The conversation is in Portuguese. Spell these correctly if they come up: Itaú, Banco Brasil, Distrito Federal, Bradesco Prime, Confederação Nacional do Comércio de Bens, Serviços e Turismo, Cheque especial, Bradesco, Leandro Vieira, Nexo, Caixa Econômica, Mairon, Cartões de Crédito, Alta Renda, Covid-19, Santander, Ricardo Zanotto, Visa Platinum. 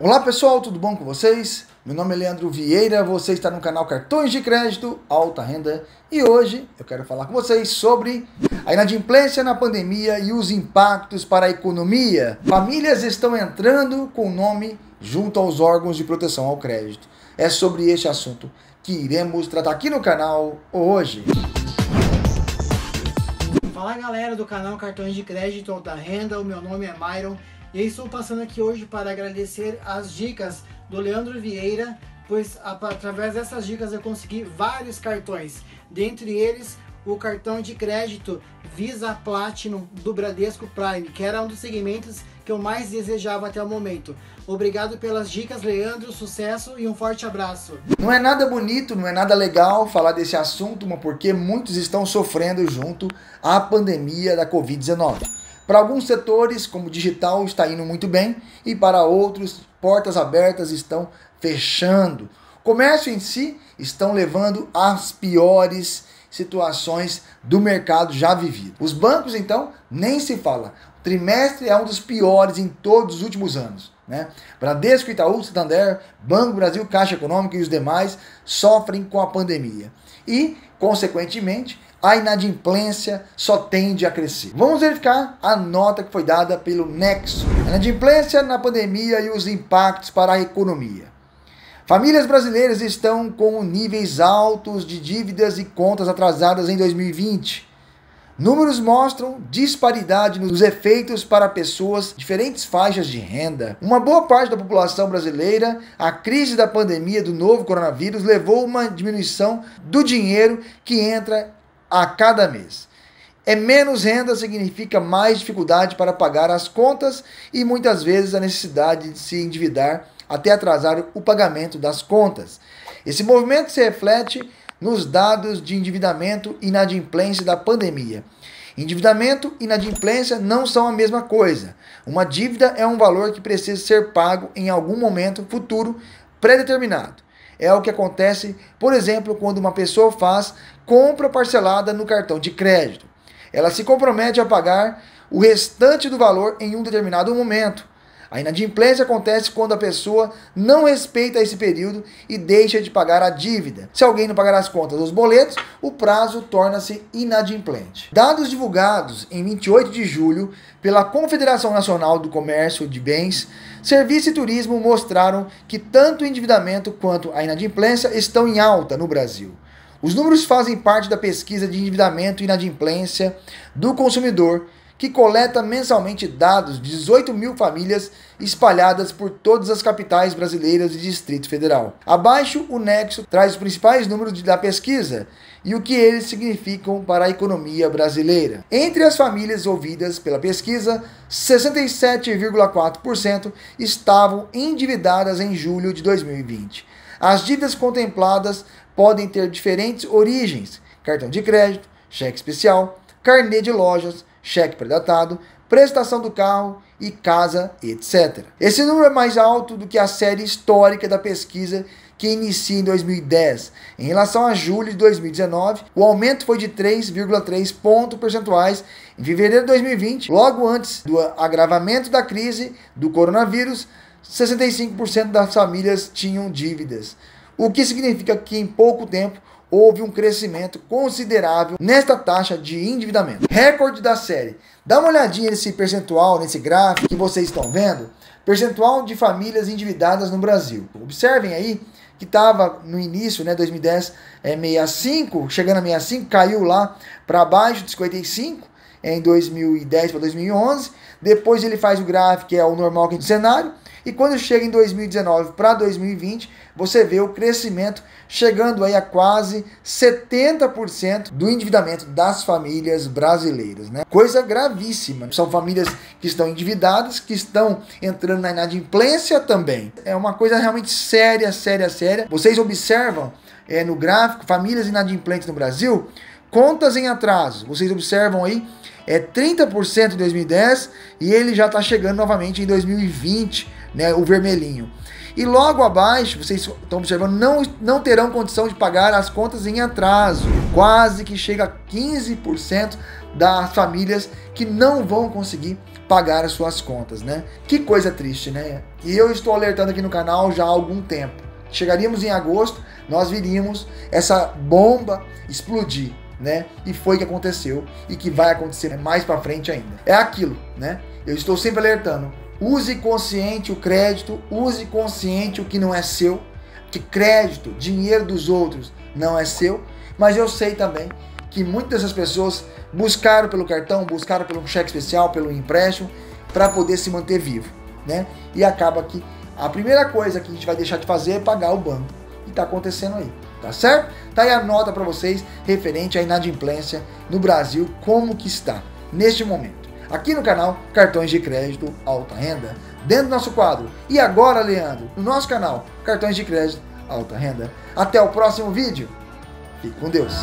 Olá pessoal, tudo bom com vocês? Meu nome é Leandro Vieira, você está no canal Cartões de Crédito, Alta Renda, e hoje eu quero falar com vocês sobre a inadimplência na pandemia e os impactos para a economia. Famílias estão entrando com o nome junto aos órgãos de proteção ao crédito. É sobre este assunto que iremos tratar aqui no canal hoje. Fala galera do canal Cartões de Crédito, Alta Renda, o meu nome é Mairon. E eu estou passando aqui hoje para agradecer as dicas do Leandro Vieira, pois através dessas dicas eu consegui vários cartões, dentre eles o cartão de crédito Visa Platinum do Bradesco Prime, que era um dos segmentos que eu mais desejava até o momento. Obrigado pelas dicas, Leandro, sucesso e um forte abraço. Não é nada bonito, não é nada legal falar desse assunto, mas porque muitos estão sofrendo junto à pandemia da Covid-19. Para alguns setores, como digital, está indo muito bem e para outros, portas abertas estão fechando. Comércio em si estão levando as piores situações do mercado já vivido. Os bancos, então, nem se fala. O trimestre é um dos piores em todos os últimos anos, né? Bradesco, Itaú, Santander, Banco Brasil, Caixa Econômica e os demais sofrem com a pandemia. E, consequentemente, a inadimplência só tende a crescer. Vamos verificar a nota que foi dada pelo Nexo. A inadimplência na pandemia e os impactos para a economia. Famílias brasileiras estão com níveis altos de dívidas e contas atrasadas em 2020. Números mostram disparidade nos efeitos para pessoas de diferentes faixas de renda. Uma boa parte da população brasileira, a crise da pandemia do novo coronavírus levou a uma diminuição do dinheiro que entra a cada mês. É menos renda, significa mais dificuldade para pagar as contas e muitas vezes a necessidade de se endividar até atrasar o pagamento das contas. Esse movimento se reflete nos dados de endividamento e inadimplência da pandemia. Endividamento e inadimplência não são a mesma coisa. Uma dívida é um valor que precisa ser pago em algum momento futuro pré-determinado. É o que acontece, por exemplo, quando uma pessoa faz compra parcelada no cartão de crédito. Ela se compromete a pagar o restante do valor em um determinado momento. A inadimplência acontece quando a pessoa não respeita esse período e deixa de pagar a dívida. Se alguém não pagar as contas ou os boletos, o prazo torna-se inadimplente. Dados divulgados em 28 de julho pela Confederação Nacional do Comércio de Bens, Serviços e Turismo mostraram que tanto o endividamento quanto a inadimplência estão em alta no Brasil. Os números fazem parte da pesquisa de endividamento e inadimplência do consumidor, que coleta mensalmente dados de 18 mil famílias espalhadas por todas as capitais brasileiras e Distrito Federal. Abaixo, o Nexo traz os principais números da pesquisa e o que eles significam para a economia brasileira. Entre as famílias ouvidas pela pesquisa, 67,4% estavam endividadas em julho de 2020. As dívidas contempladas podem ter diferentes origens: cartão de crédito, cheque especial, carnê de lojas, cheque pré-datado, prestação do carro e casa, etc. Esse número é mais alto do que a série histórica da pesquisa, que inicia em 2010. Em relação a julho de 2019, o aumento foi de 3,3 pontos percentuais. Em fevereiro de 2020, logo antes do agravamento da crise do coronavírus, 65% das famílias tinham dívidas, o que significa que em pouco tempo houve um crescimento considerável nesta taxa de endividamento. Recorde da série. Dá uma olhadinha nesse percentual, nesse gráfico que vocês estão vendo. Percentual de famílias endividadas no Brasil. Observem aí que estava no início, né, 2010, 65, chegando a 65, caiu lá para baixo de 55, em 2010 para 2011. Depois ele faz o gráfico, que é o normal do cenário. E quando chega em 2019 para 2020, você vê o crescimento chegando aí a quase 70% do endividamento das famílias brasileiras, né? Coisa gravíssima. São famílias que estão endividadas, que estão entrando na inadimplência também. É uma coisa realmente séria, séria, séria. Vocês observam no gráfico, famílias inadimplentes no Brasil, contas em atraso. Vocês observam aí, é 30% em 2010 e ele já está chegando novamente em 2020, né, o vermelhinho. E logo abaixo, vocês estão observando, não terão condição de pagar as contas em atraso. Quase que chega a 15% das famílias que não vão conseguir pagar as suas contas, né? Que coisa triste, né? E eu estou alertando aqui no canal já há algum tempo. Chegaríamos em agosto, nós viríamos essa bomba explodir, né? E foi o que aconteceu e que vai acontecer mais para frente ainda. É aquilo, né? Eu estou sempre alertando. Use consciente o crédito, use consciente o que não é seu, que crédito, dinheiro dos outros não é seu, mas eu sei também que muitas dessas pessoas buscaram pelo cartão, buscaram pelo cheque especial, pelo empréstimo, para poder se manter vivo, né? E acaba que a primeira coisa que a gente vai deixar de fazer é pagar o banco. E tá acontecendo aí, tá certo? Tá aí a nota para vocês referente à inadimplência no Brasil, como que está neste momento. Aqui no canal Cartões de Crédito Alta Renda, dentro do nosso quadro. E agora, Leandro, no nosso canal Cartões de Crédito Alta Renda. Até o próximo vídeo. Fique com Deus.